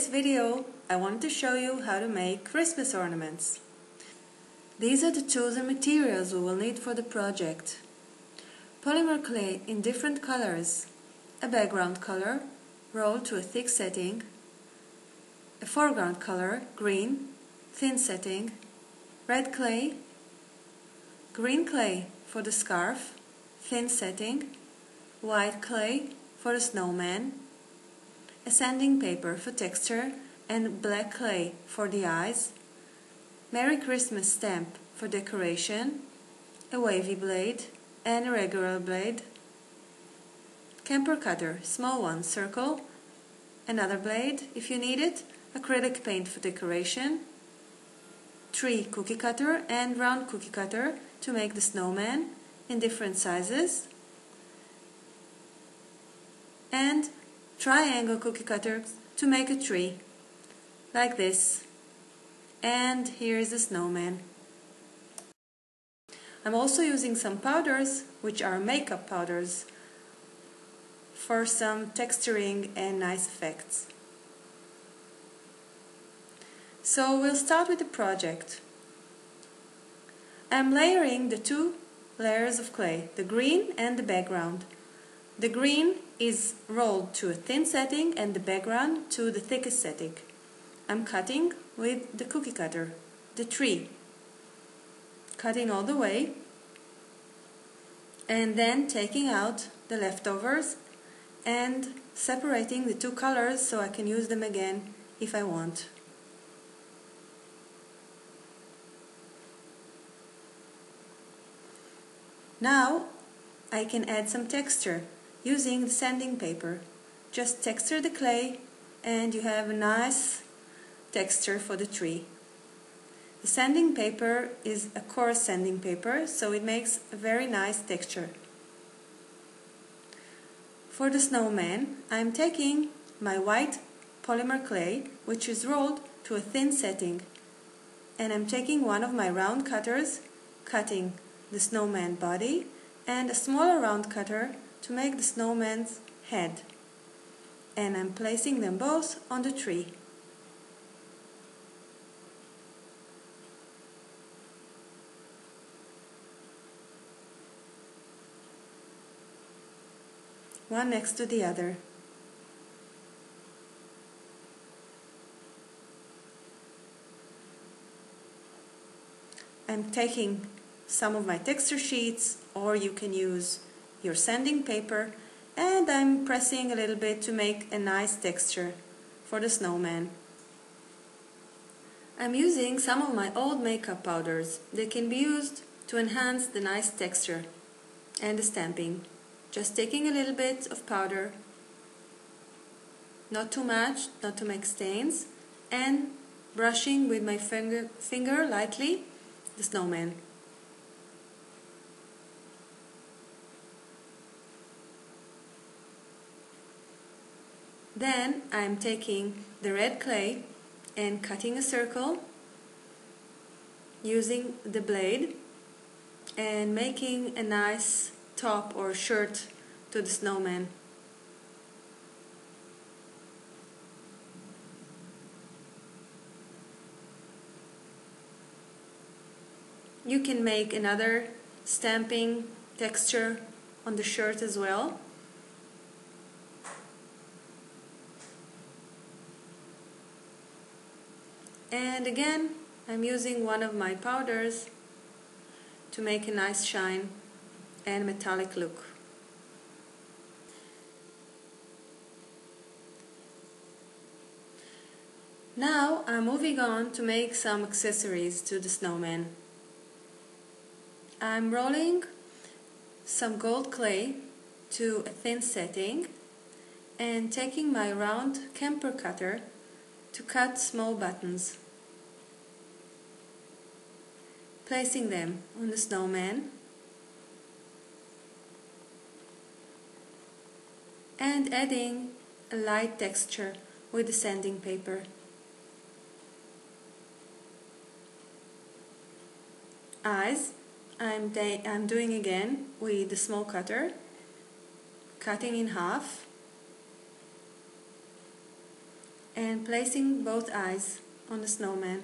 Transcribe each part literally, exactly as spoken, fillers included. this video, I want to show you how to make Christmas ornaments. These are the chosen materials we will need for the project. Polymer clay in different colors, a background color, rolled to a thick setting, a foreground color, green, thin setting, red clay, green clay for the scarf, thin setting, white clay for the snowman, a sanding paper for texture, and black clay for the eyes, Merry Christmas stamp for decoration, a wavy blade, and a regular blade, camper cutter, small one, circle, another blade if you need it, acrylic paint for decoration, tree cookie cutter and round cookie cutter to make the snowman in different sizes, and triangle cookie cutter to make a tree, like this. And here is the snowman. I'm also using some powders, which are makeup powders, for some texturing and nice effects. So we'll start with the project. I'm layering the two layers of clay, the green and the background. The green is rolled to a thin setting and the background to the thickest setting. I'm cutting with the cookie cutter, the tree. Cutting all the way and then taking out the leftovers and separating the two colors so I can use them again if I want. Now I can add some texture using the sanding paper. Just texture the clay and you have a nice texture for the tree. The sanding paper is a coarse sanding paper, so it makes a very nice texture. For the snowman, I'm taking my white polymer clay, which is rolled to a thin setting, and I'm taking one of my round cutters, cutting the snowman body, and a smaller round cutter to make the snowman's head. And I'm placing them both on the tree. One next to the other. I'm taking some of my texture sheets, or you can use your sanding paper, and I'm pressing a little bit to make a nice texture for the snowman. I'm using some of my old makeup powders. They can be used to enhance the nice texture and the stamping. Just taking a little bit of powder, not too much, not to make stains, and brushing with my finger, finger lightly the snowman. Then I'm taking the red clay and cutting a circle using the blade and making a nice top or shirt to the snowman. You can make another stamping texture on the shirt as well. And again, I'm using one of my powders to make a nice shine and metallic look. Now I'm moving on to make some accessories to the snowman. I'm rolling some gold clay to a thin setting and taking my round camper cutter to cut small buttons, placing them on the snowman and adding a light texture with the sanding paper. Eyes, I'm, I'm doing again with the small cutter, cutting in half and placing both eyes on the snowman.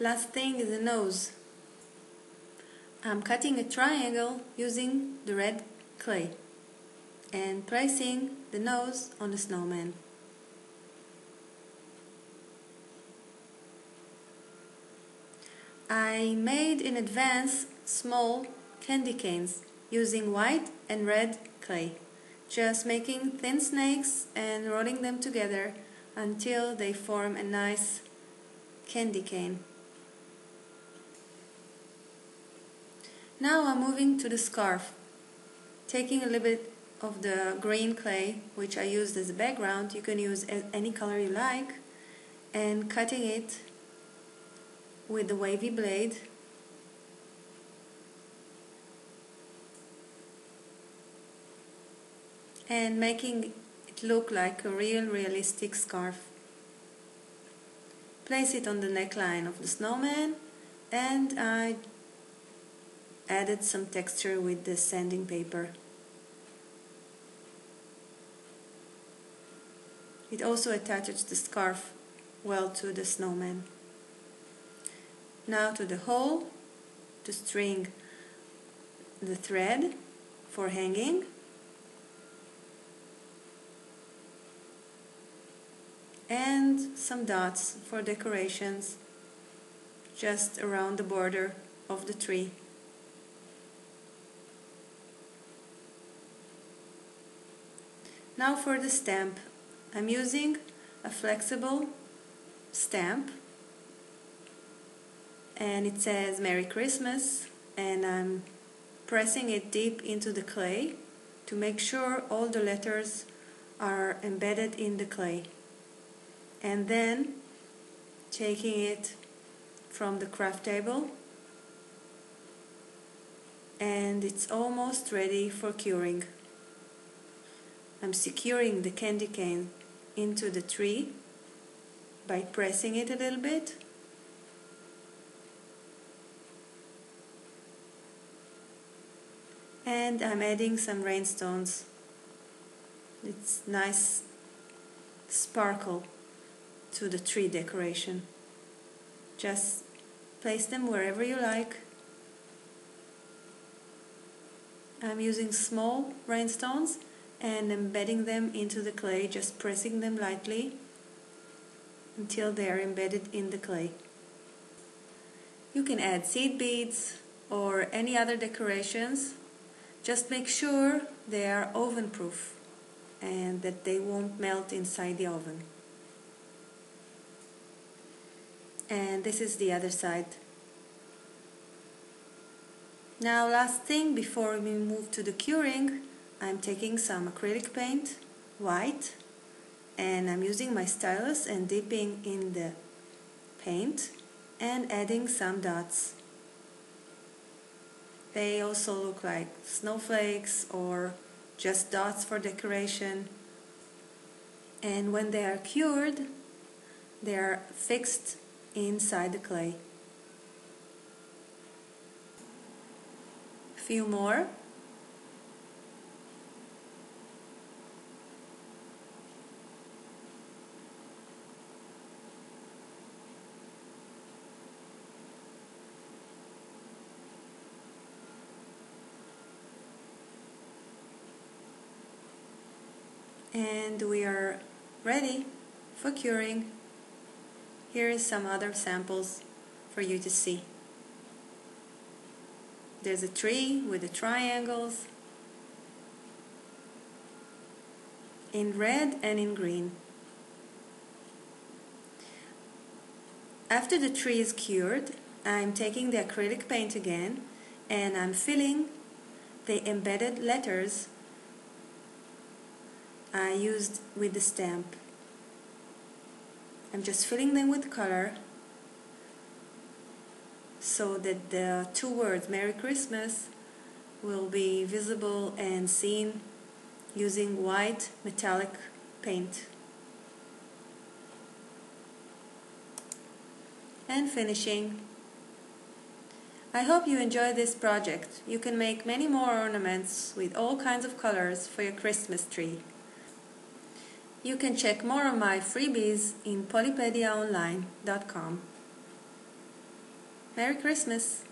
Last thing is the nose. I'm cutting a triangle using the red clay and placing the nose on the snowman. I made in advance small candy canes using white and red clay, just making thin snakes and rolling them together until they form a nice candy cane. Now I'm moving to the scarf, taking a little bit of the green clay, which I used as a background. You can use any color you like, and cutting it with the wavy blade. And making it look like a real realistic scarf. Place it on the neckline of the snowman, and I added some texture with the sanding paper. It also attaches the scarf well to the snowman. Now to the hole to string the thread for hanging, and some dots for decorations just around the border of the tree. Now for the stamp. I'm using a flexible stamp, and it says Merry Christmas, and I'm pressing it deep into the clay to make sure all the letters are embedded in the clay, and then taking it from the craft table, and it's almost ready for curing. I'm securing the candy cane into the tree by pressing it a little bit. And I'm adding some rainstones. It's nice sparkle to the tree decoration. Just place them wherever you like. I'm using small rainstones and embedding them into the clay, just pressing them lightly until they are embedded in the clay. You can add seed beads or any other decorations. Just make sure they are oven proof and that they won't melt inside the oven. And this is the other side. Now, last thing before we move to the curing, I'm taking some acrylic paint, white, and I'm using my stylus and dipping in the paint and adding some dots. They also look like snowflakes or just dots for decoration. And when they are cured, they are fixed inside the clay. A few more. And we are ready for curing. Here is some other samples for you to see. There's a tree with the triangles in red and in green. After the tree is cured, I'm taking the acrylic paint again and I'm filling the embedded letters I used with the stamp. I'm just filling them with color so that the two words Merry Christmas will be visible and seen using white metallic paint. And finishing. I hope you enjoy this project. You can make many more ornaments with all kinds of colors for your Christmas tree. You can check more of my freebies in polypedia online dot com. Merry Christmas!